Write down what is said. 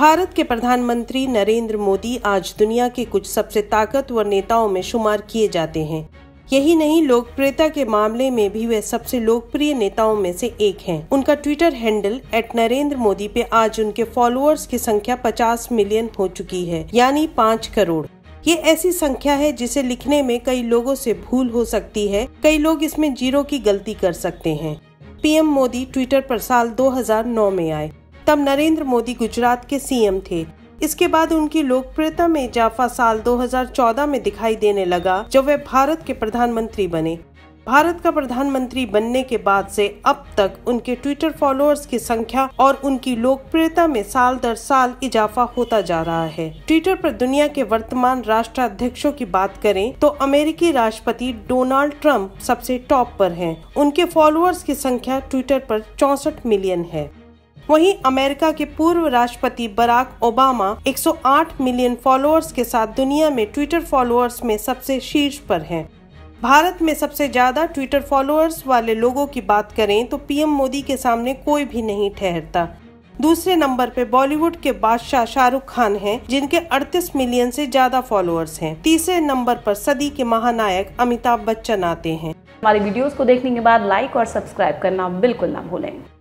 भारत के प्रधानमंत्री नरेंद्र मोदी आज दुनिया के कुछ सबसे ताकतवर नेताओं में शुमार किए जाते हैं। यही नहीं, लोकप्रियता के मामले में भी वे सबसे लोकप्रिय नेताओं में से एक हैं। उनका ट्विटर हैंडल @नरेंद्र मोदी पे आज उनके फॉलोअर्स की संख्या 50 मिलियन हो चुकी है, यानी 5 करोड़। ये ऐसी संख्या है जिसे लिखने में कई लोगों से भूल हो सकती है, कई लोग इसमें जीरो की गलती कर सकते हैं। पीएम मोदी ट्विटर पर साल 2009 में आए, तब नरेंद्र मोदी गुजरात के सीएम थे। इसके बाद उनकी लोकप्रियता में इजाफा साल 2014 में दिखाई देने लगा, जब वे भारत के प्रधानमंत्री बने। भारत का प्रधानमंत्री बनने के बाद से अब तक उनके ट्विटर फॉलोअर्स की संख्या और उनकी लोकप्रियता में साल दर साल इजाफा होता जा रहा है। ट्विटर पर दुनिया के वर्तमान राष्ट्राध्यक्षों की बात करें तो अमेरिकी राष्ट्रपति डोनाल्ड ट्रंप सबसे टॉप पर हैं। उनके फॉलोअर्स की संख्या ट्विटर पर 64 मिलियन है। वहीं अमेरिका के पूर्व राष्ट्रपति बराक ओबामा 108 मिलियन फॉलोअर्स के साथ दुनिया में ट्विटर फॉलोअर्स में सबसे शीर्ष पर हैं। भारत में सबसे ज्यादा ट्विटर फॉलोअर्स वाले लोगों की बात करें तो पीएम मोदी के सामने कोई भी नहीं ठहरता। दूसरे नंबर पे बॉलीवुड के बादशाह शाहरुख खान हैं, जिनके 38 मिलियन से ज्यादा फॉलोअर्स हैं। तीसरे नंबर पर सदी के महानायक अमिताभ बच्चन आते हैं। हमारे वीडियोस को देखने के बाद लाइक और सब्सक्राइब करना बिल्कुल ना भूलें।